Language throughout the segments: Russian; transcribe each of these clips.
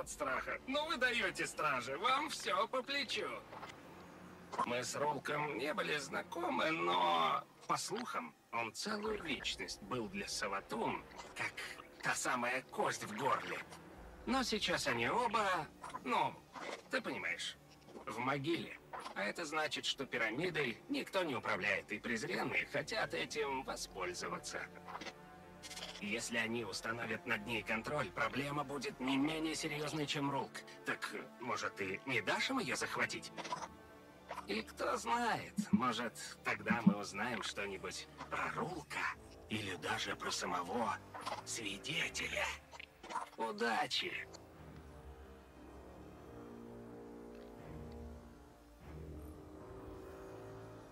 от страха. Но вы даете страже, вам все по плечу. Мы с Ролком не были знакомы, но, по слухам, он целую вечность был для Саватун, как та самая кость в горле. Но сейчас они оба, ну, ты понимаешь, в могиле. А это значит, что пирамидой никто не управляет, и презренные хотят этим воспользоваться. Если они установят над ней контроль, проблема будет не менее серьезной, чем Ролк. Так, может, ты не дашь им ее захватить? И кто знает, может, тогда мы узнаем что-нибудь про Ролка или даже про самого свидетеля. Удачи!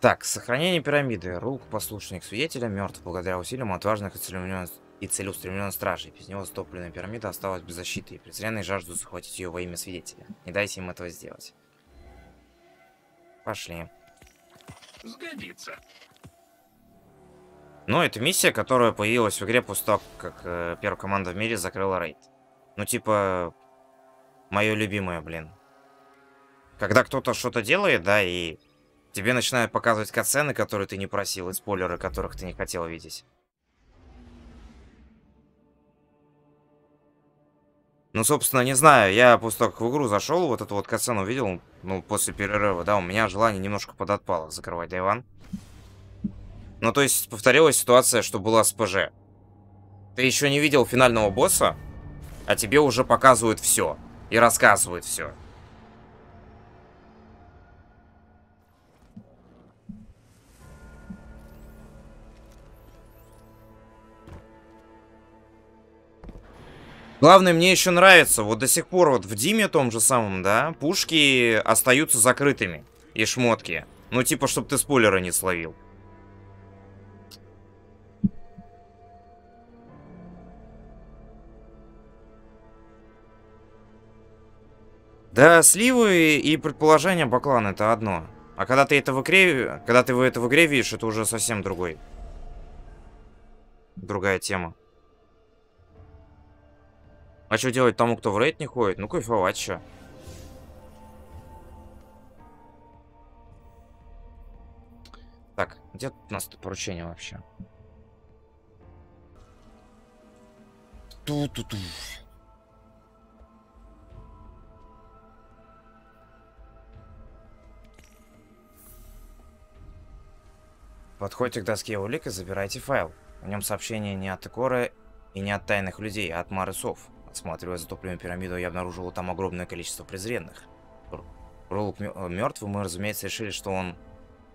Так, сохранение пирамиды. Ролк, послушник свидетеля, мертв благодаря усилиям отважных и целеустремленных стражей. Без него затопленная пирамида осталась без защиты, и презренные жаждут захватить ее во имя свидетеля. Не дайте им этого сделать. Пошли. Сгодится. Ну, это миссия, которая появилась в игре после того, как первая команда в мире закрыла рейд. Ну, типа, мое любимое, блин. Когда кто-то что-то делает, да, и тебе начинают показывать катсцены, которые ты не просил, и спойлеры, которых ты не хотел видеть. Ну, собственно, не знаю, я после того, как в игру зашел, вот эту вот катсцену увидел, ну, после перерыва, да, у меня желание немножко подотпало закрывать диван. Ну, то есть, повторилась ситуация, что была с ПЖ. Ты еще не видел финального босса, а тебе уже показывают все. И рассказывают все. Главное, мне еще нравится, вот до сих пор вот в Диме том же самом, да, пушки остаются закрытыми. И шмотки. Ну, типа, чтобы ты спойлеры не словил. Да, сливы и предположения баклана — это одно. А когда ты это в игре, видишь, это уже совсем другая тема. А что делать тому, кто в рейд не ходит? Ну, кайфовать что. Так, где у нас тут поручение вообще? Ту-ту-ту. Подходите к доске улик и забирайте файл. В нем сообщение не от Икора и не от тайных людей, а от Марысов. Осматривая затопленную пирамиду, я обнаружил там огромное количество презренных. Ролок мертв, и мы, разумеется, решили, что он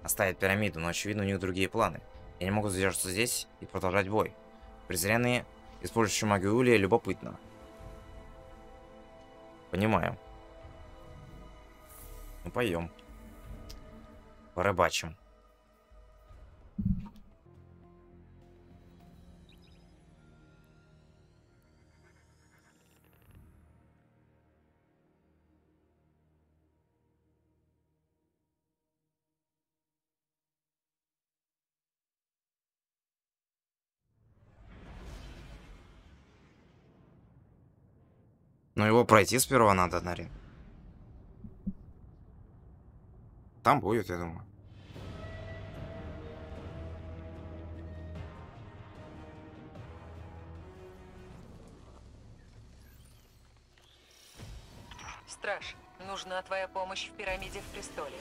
оставит пирамиду, но, очевидно, у них другие планы. Я не могу задержаться здесь и продолжать бой. Презренные, использующие магию Улия, любопытно. Понимаю. Ну, поем. Порыбачим. Но его пройти сперва надо, Нари. Там будет, я думаю. Страж, нужна твоя помощь в пирамиде в престоле.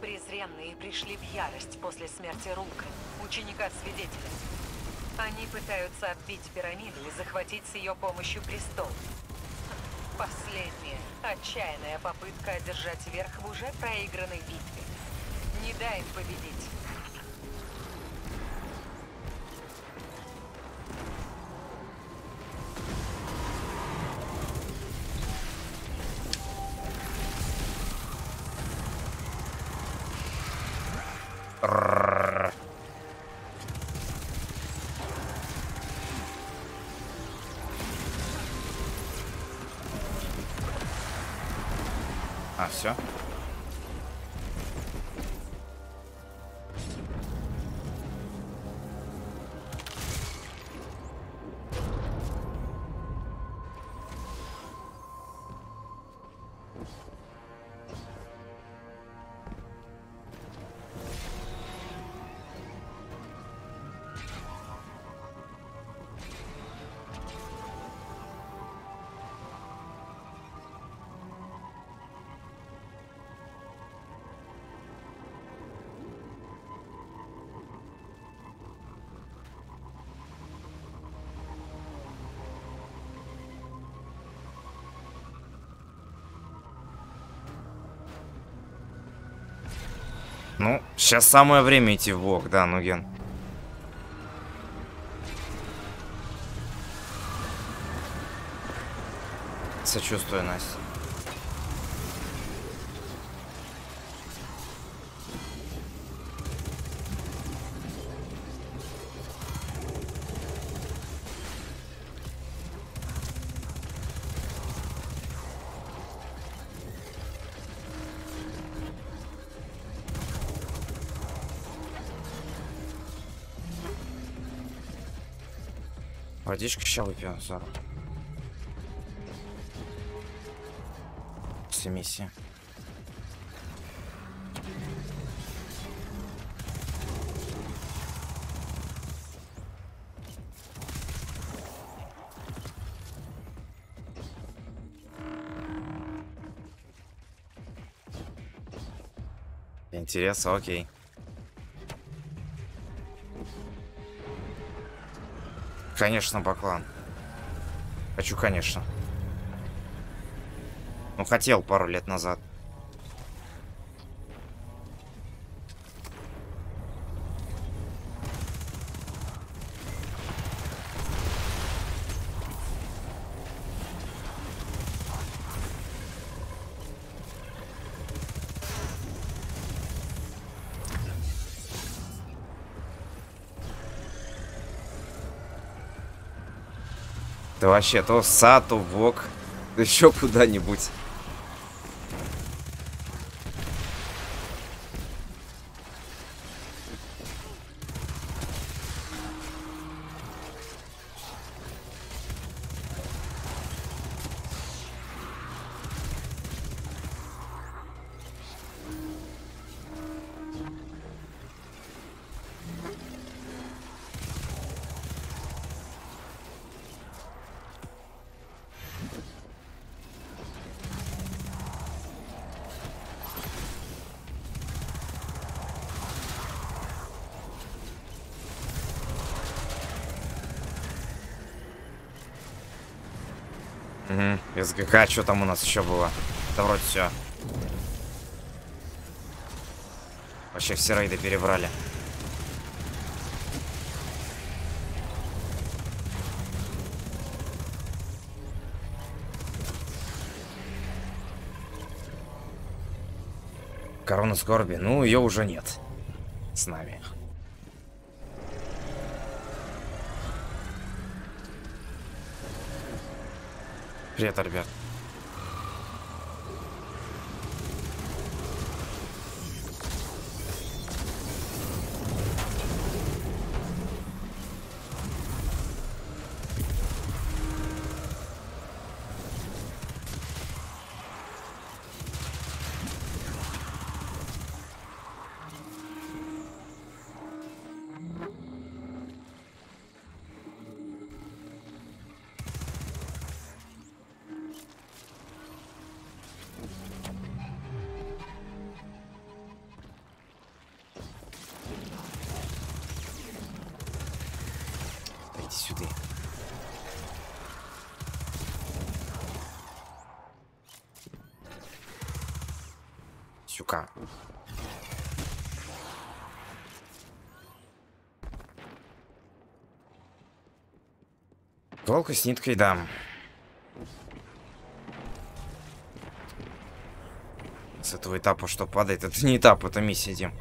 Презренные пришли в ярость после смерти Рулка, ученика-свидетеля. Они пытаются отбить пирамиду и захватить с ее помощью престол. Последняя, отчаянная попытка одержать верх в уже проигранной битве. Не дай им победить. Все. Ну, сейчас самое время идти в блок, да, Нуген. Сочувствую, Настя. Водичка сейчас выпьем, Сара. После миссии. Интересно, окей. Конечно, баклан. Хочу, конечно. Ну, хотел пару лет назад. Да вообще, то в сад, то в бок, да еще куда-нибудь. Угу. СГК, что там у нас еще было? Да вроде все. Вообще все рейды перебрали. Корона скорби. Ну, ее уже нет. С нами. Привет, Альберт. Сюда. Сюка. Толку с ниткой дам. С этого этапа что падает? Это не этап, это миссия, Дим.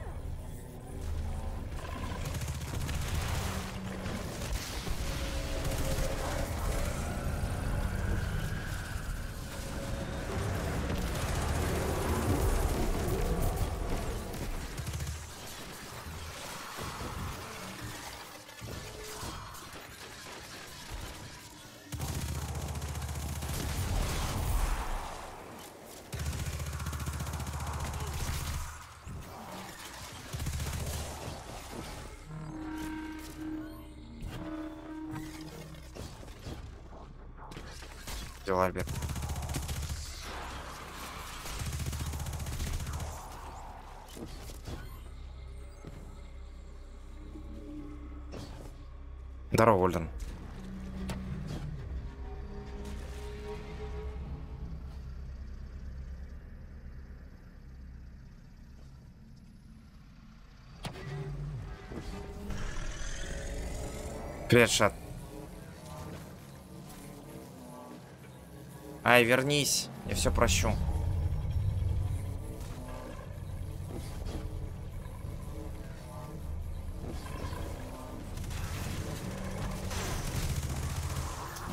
Альберт. Здорово, Ольден. Привет, Шат. Ай, вернись. Я все прощу.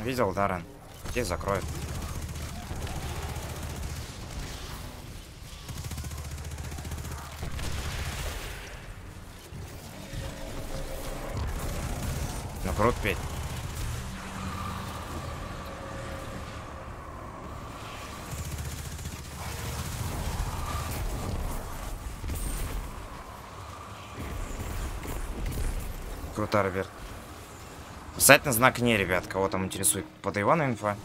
Видел, Даррен? Здесь закроют. Ну, крут, Петь. Круто, Роберт. Обязательно знак «не», ребят. Кого там интересует под Ивана инфа.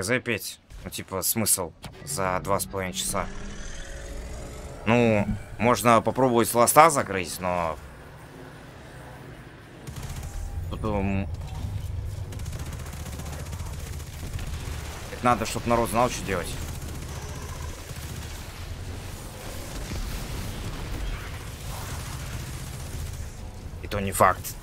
Запеть, ну типа смысл за 2,5 часа. Ну, можно попробовать ласта закрыть, но потом это надо, чтобы народ знал, что делать. И то не факт.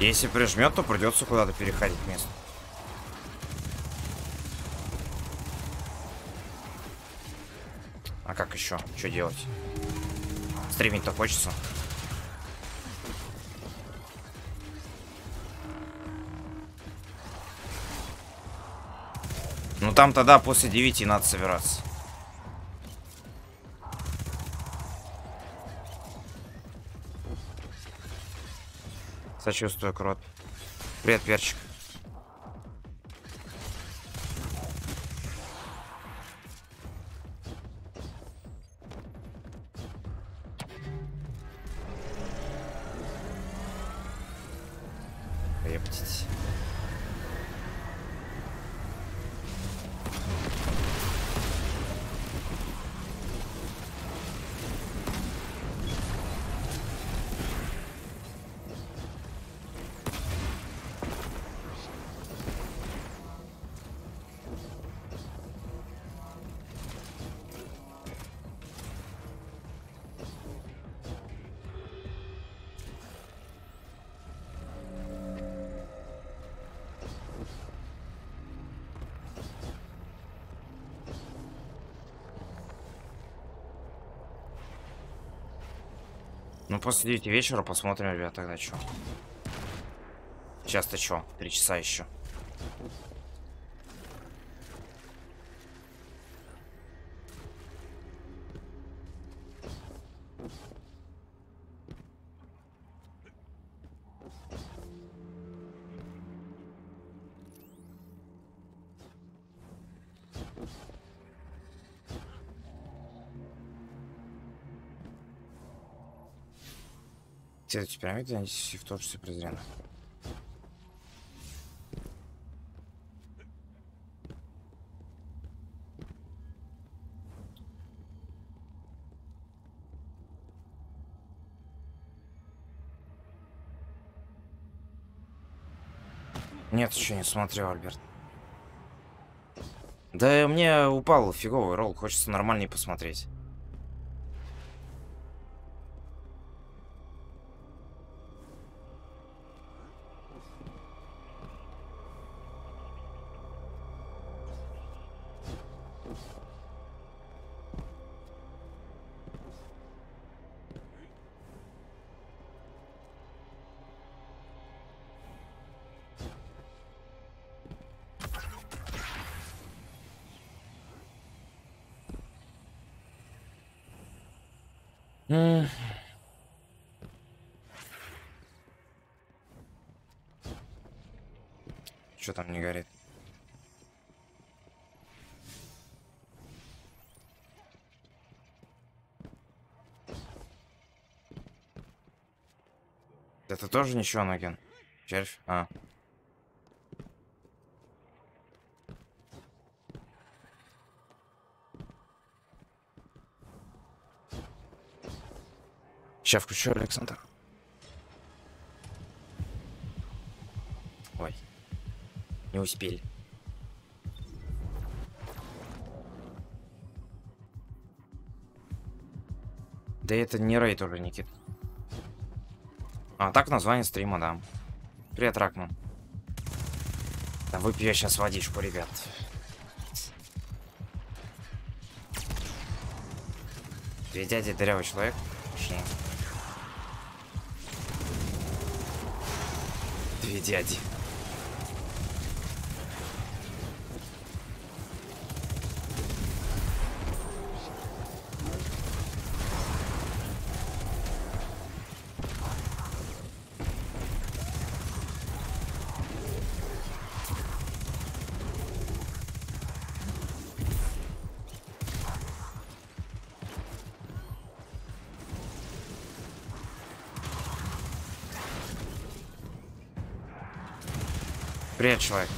Если прижмет, то придется куда-то переходить место. А как еще? Что делать? Стримить-то хочется. Ну там тогда после 9 надо собираться. Сочувствую, крот. Привет, перчик. Крепитесь. Ну, после 9 вечера посмотрим, ребят, тогда что. Сейчас-то что? 3 часа еще. Эти пирамиды, они в том числе презренно. Нет, еще не смотрел, Альберт. Да мне упал фиговый ролл, хочется нормальнее посмотреть. Что там не горит? Это тоже ничего, Ноген? Червь? А. Сейчас включу, Александр. Ой. Не успели. Да это не рейд уже, Никит. А, так название стрима, да. Привет, Ракман. Да выпью я сейчас водичку, ребят. Две дяди, дырявый человек. Пошли. Две дяди. Привет, человек.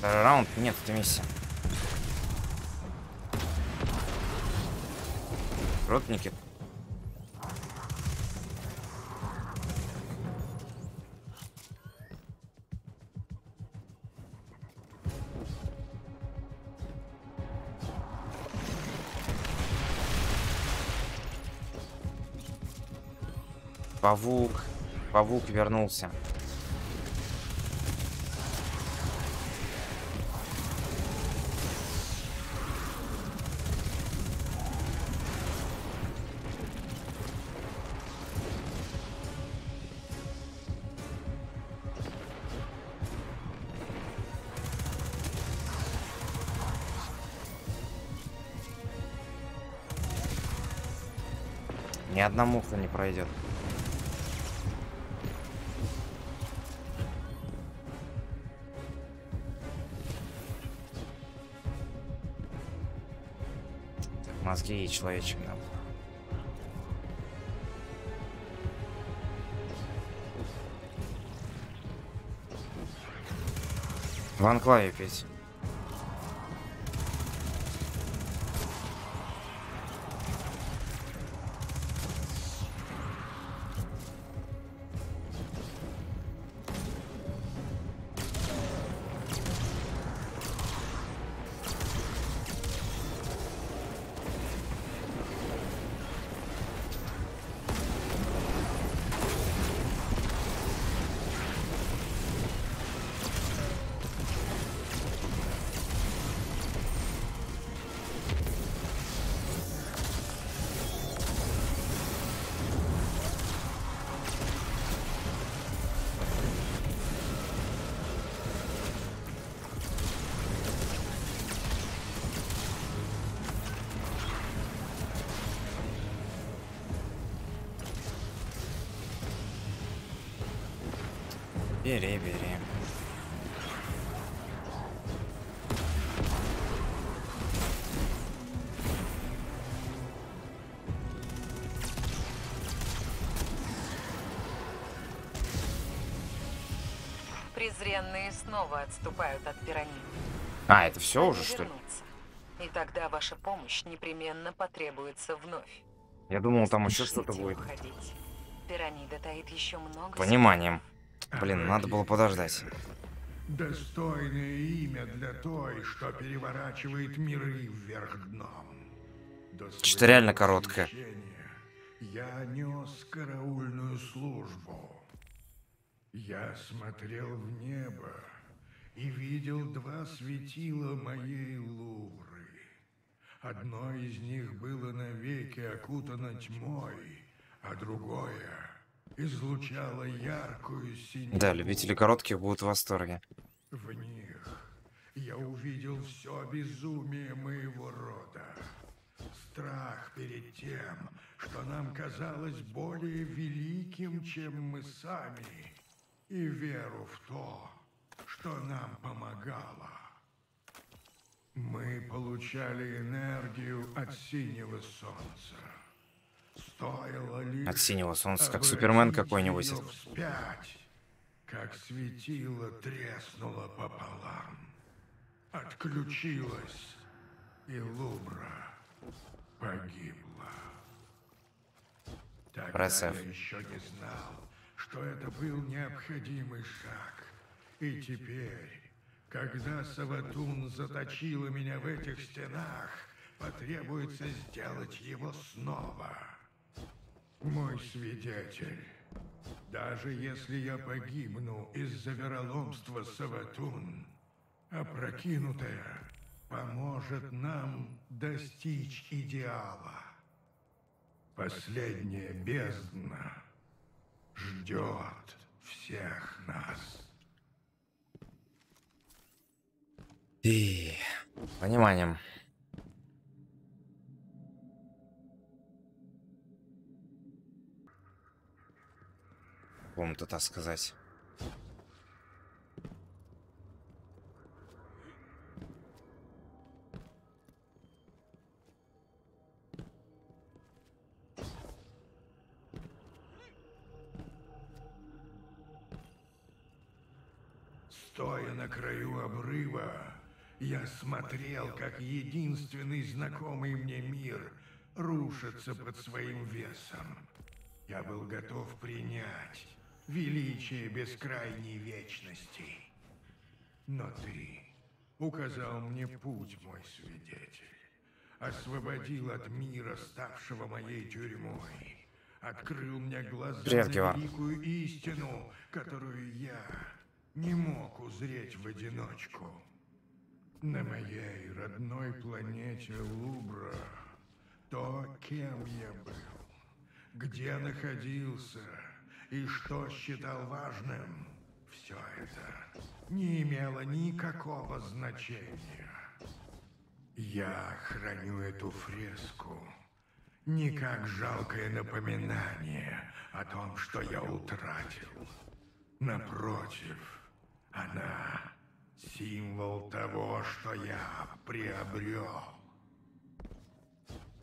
Второй раунд? Нет, это миссия. Ротники. Павук. Павук вернулся. Ни одна муха не пройдет. Так, мозги и человечек нам. В анклаве петь. Бери, бери. Презренные снова отступают от пирамид. А, это все уже, что ли? И тогда ваша помощь непременно потребуется вновь. Я думал, там еще что-то будет. Пирамида таит еще много... Пониманием. Блин, надо было подождать. Достойное имя для той, что переворачивает миры вверх дном. Что-то реально короткое. Я нес караульную службу. Я смотрел в небо и видел два светила моей Лубры. Одно из них было навеки окутано тьмой, а другое... излучала яркую синеву. Да, любители коротких будут в восторге. В них я увидел все безумие моего рода. Страх, перед тем, что нам казалось более великим, чем мы сами, и веру в то, что нам помогало. Мы получали энергию от синего солнца. Стоило лишь от синего солнца, как Супермен какой-нибудь. Вспять, как светило треснуло пополам. Отключилась, и Лубра погибла. Тогда я еще не знал, что это был необходимый шаг. И теперь, когда Саватун заточила меня в этих стенах, потребуется сделать его снова. Мой свидетель, даже если я погибну из-за вероломства Саватун, опрокинутая поможет нам достичь идеала. Последняя бездна ждет всех нас. И пониманием. Кому-то так сказать. Стоя на краю обрыва, я смотрел, как единственный знакомый мне мир рушится под своим весом. Я был готов принять величие бескрайней вечности. Но ты указал мне путь, мой свидетель. Освободил от мира, ставшего моей тюрьмой. Открыл мне глаза на великую истину, которую я не мог узреть в одиночку. На моей родной планете Лубра то, кем я был, где находился и что считал важным, все это не имело никакого значения. Я храню эту фреску не как жалкое напоминание о том, что я утратил. Напротив, она символ того, что я приобрел.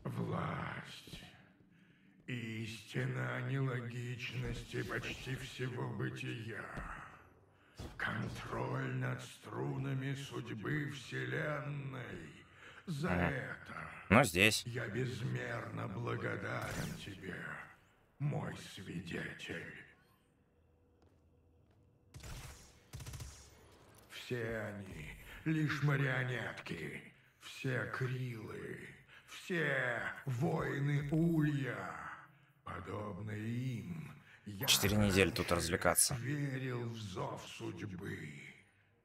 Власть, истина нелогичности почти всего бытия, контроль над струнами судьбы вселенной. За это я безмерно благодарен тебе, мой свидетель. Все они лишь марионетки, все крилы, все воины Улья. Подобно им, я 4 недели тут развлекаться. Верил в зов судьбы,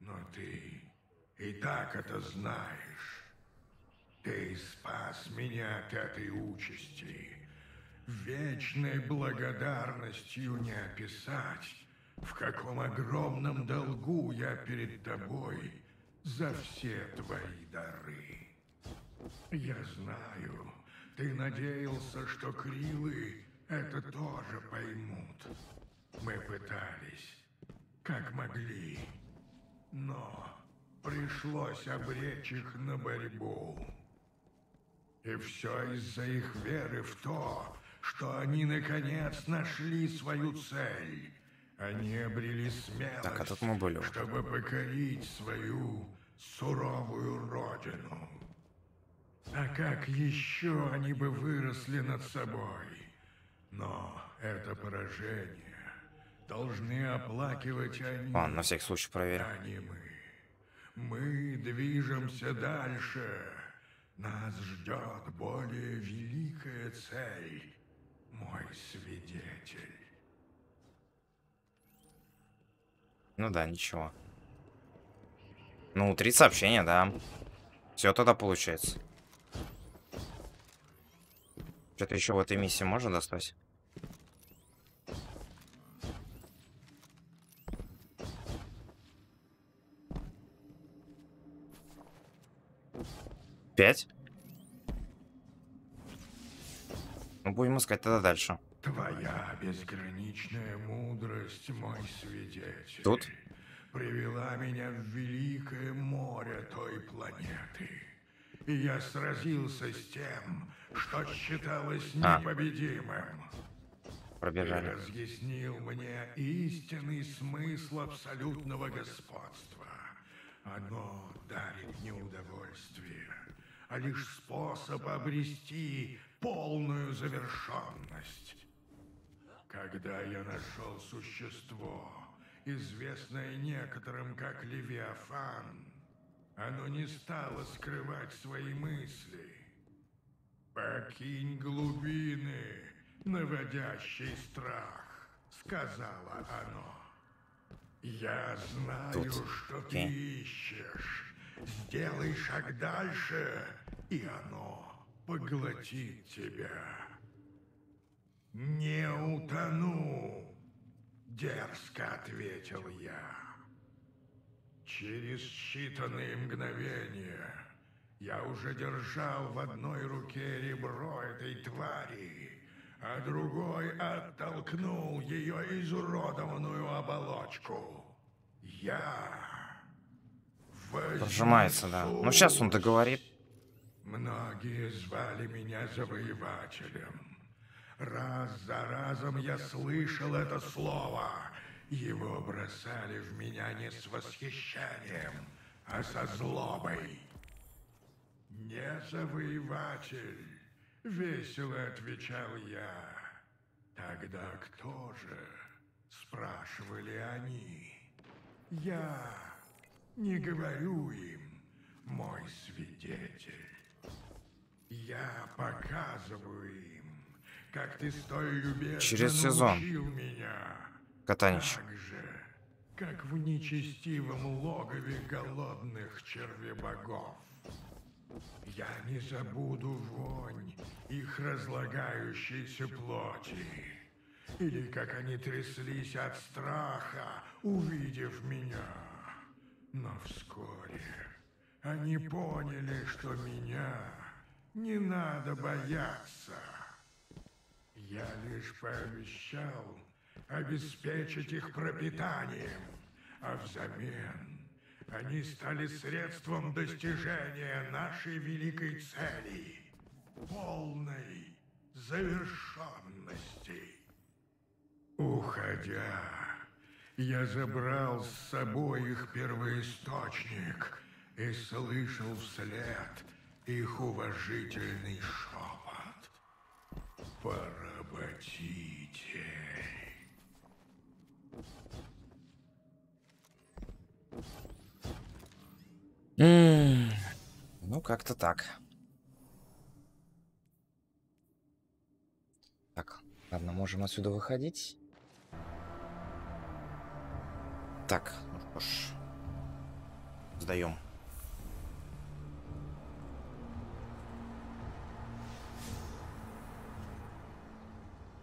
но ты и так это знаешь. Ты спас меня от этой участи. Вечной благодарностью не описать, в каком огромном долгу я перед тобой за все твои дары. Я знаю, ты надеялся, что крилы это тоже поймут. Мы пытались, как могли, но пришлось обречь их на борьбу. И все из-за их веры в то, что они наконец нашли свою цель. Они обрели смелость, чтобы покорить свою суровую родину. А как еще они бы выросли над собой? Но это поражение должны оплакивать они, на всякий случай проверим. А не мы. Мы движемся дальше. Нас ждет более великая цель, мой свидетель. Ну да, ничего. Ну, 3 сообщения, да. Все тогда получается. Что-то еще в этой миссии можно достать? Мы будем искать тогда дальше. Твоя безграничная мудрость, мой свидетель, тут привела меня в великое море той планеты. И я сразился с тем, что считалось непобедимым. Пробежали. Ты разъяснил мне истинный смысл абсолютного господства. Оно дарит не удовольствие, а лишь способ обрести полную завершенность. Когда я нашел существо, известное некоторым как Левиафан, оно не стало скрывать свои мысли. «Покинь глубины, наводящий страх», — сказала оно. «Я знаю, что ты ищешь. Сделай шаг дальше, и оно поглотит тебя. Не утону», — дерзко ответил я. Через считанные мгновения я уже держал в одной руке ребро этой твари, а другой оттолкнул ее изуродованную оболочку. Я прожимается, да. Ну сейчас он договорит. Многие звали меня завоевателем. Раз за разом я слышал это слово. Его бросали в меня не с восхищением, а со злобой. «Не завоеватель», — весело отвечал я. «Тогда кто же?» — спрашивали они. «Я не говорю им, мой свидетель. Я показываю им, как ты столь любезно научил меня. Катанич. Так же, как в нечестивом логове голодных червебогов. Я не забуду вонь их разлагающейся плоти, или как они тряслись от страха, увидев меня. Но вскоре они поняли, что меня не надо бояться. Я лишь пообещал обеспечить их пропитанием, а взамен они стали средством достижения нашей великой цели — полной завершенности. Уходя, я забрал с собой их первоисточник и слышал вслед их уважительный шепот. Поработите». Ну, как-то так. Так, ладно, можем отсюда выходить. Так, ну что ж. Сдаем.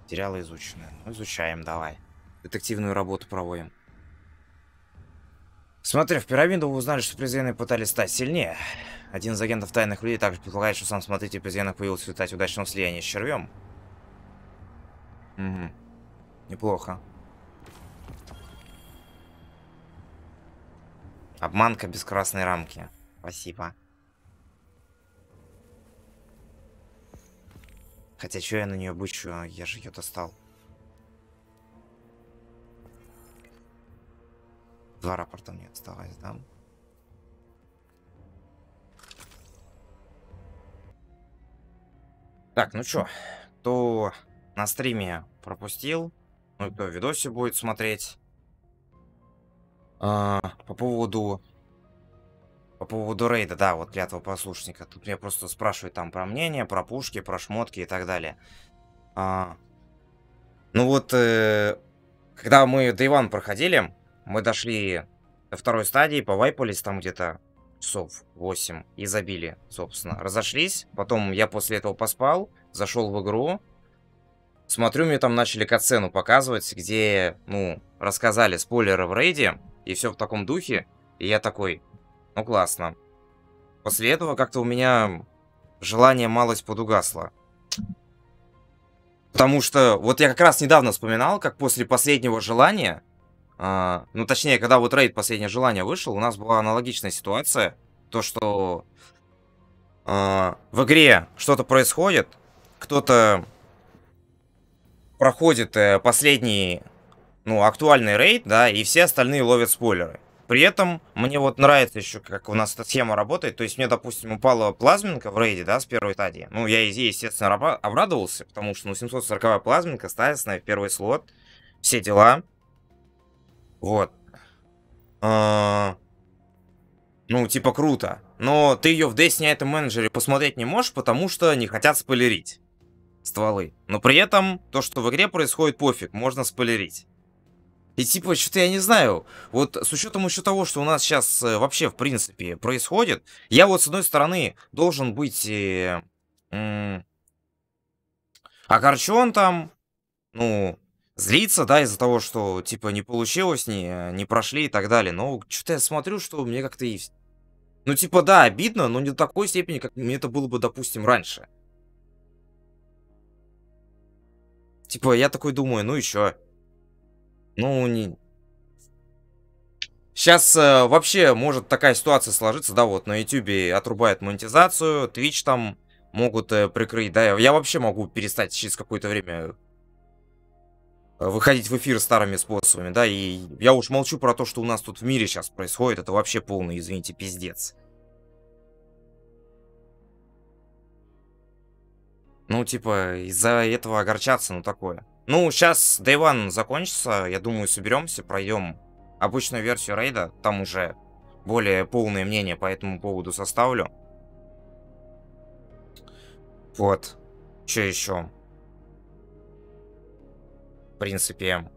Материалы изучены. Ну, изучаем, давай. Детективную работу проводим. Смотрев пирамиду, вы узнали, что презренные пытались стать сильнее. Один из агентов тайных людей также предполагает, что сам смотритель презренных появился в результате удачного слияния с червем. Угу. Неплохо. Обманка без красной рамки. Спасибо. Хотя, что я на нее бычу? Я же ее достал. Два рапорта мне осталось, да? Так, ну чё, кто на стриме пропустил, ну и кто в видосе будет смотреть, по поводу рейда, да, вот клятва послушника, тут меня просто спрашивают там про мнение, про пушки, про шмотки и так далее. Ну вот, когда мы Дейван проходили, мы дошли до второй стадии, повайпались там где-то часов 8 и забили, собственно. Разошлись, потом я после этого поспал, зашел в игру. Смотрю, мне там начали катсцену показывать, где, ну, рассказали спойлеры в рейде, и все в таком духе. И я такой, ну классно. После этого как-то у меня желание малость подугасло. Потому что вот я как раз недавно вспоминал, как после последнего желания, ну точнее, когда вот рейд «Последнее желание» вышел, у нас была аналогичная ситуация. То, что в игре что-то происходит, кто-то проходит последний, ну, актуальный рейд, да, и все остальные ловят спойлеры. При этом мне вот нравится еще, как у нас эта схема работает. То есть мне, допустим, упала плазменка в рейде, да, с первой стадии. Ну, я ей, естественно, обрадовался, потому что, ну, 740 плазменка, статусная, первый слот, все дела. Вот. Ну, типа, круто. Но ты ее в Destiny Item Manager посмотреть не можешь, потому что не хотят спойлерить стволы. Но при этом то, что в игре происходит, пофиг, можно спойлерить. И типа, что-то я не знаю, вот с учетом еще того, что у нас сейчас вообще в принципе происходит, я вот с одной стороны должен быть огорчен там, ну, злиться, да, из-за того, что типа не получилось, не прошли и так далее, но что-то я смотрю, что мне как-то и... Ну типа да, обидно, но не до такой степени, как мне это было бы, допустим, раньше. Типа я такой думаю, ну еще... Ну, не... Сейчас вообще может такая ситуация сложиться, да, вот на YouTube отрубают монетизацию, Twitch там могут прикрыть, да, я вообще могу перестать через какое-то время выходить в эфир старыми способами, да, и я уж молчу про то, что у нас тут в мире сейчас происходит, это вообще полный, извините, пиздец. Ну, типа, из-за этого огорчаться, ну, такое. Ну, сейчас Day One закончится, я думаю, соберемся, пройдем обычную версию рейда, там уже более полное мнение по этому поводу составлю. Вот, что еще? В принципе,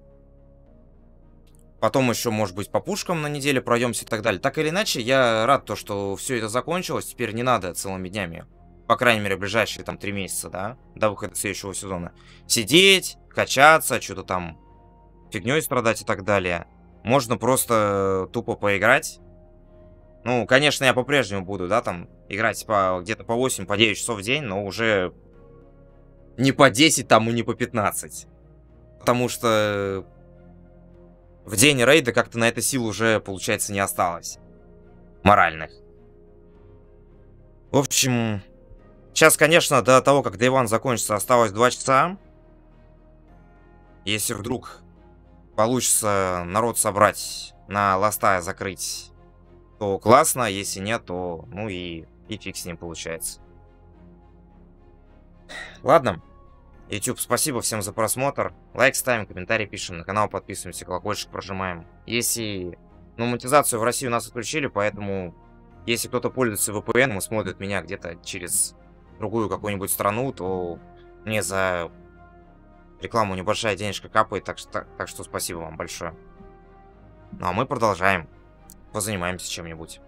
потом еще, может быть, по пушкам на неделе пройдемся и так далее. Так или иначе, я рад, то, что все это закончилось, теперь не надо целыми днями. По крайней мере, ближайшие там 3 месяца, да, до выхода следующего сезона, сидеть, качаться, что-то там фигней страдать и так далее. Можно просто тупо поиграть. Ну, конечно, я по-прежнему буду, да, там, играть где-то по 8, по 9 часов в день, но уже не по 10, там, и не по 15. Потому что в день рейда как-то на это сил уже, получается, не осталось. Моральных. В общем... Сейчас, конечно, до того, как Day One закончится, осталось 2 часа. Если вдруг получится народ собрать на ласта закрыть, то классно. Если нет, то ну и фиг с ним получается. Ладно. YouTube, спасибо всем за просмотр. Лайк ставим, комментарий пишем, на канал подписываемся, колокольчик прожимаем. Если... Ну, монетизацию в России у нас отключили, поэтому если кто-то пользуется VPN и смотрит меня где-то через... другую какую-нибудь страну, то мне за рекламу небольшая денежка капает, так что спасибо вам большое. Ну а мы продолжаем, позанимаемся чем-нибудь.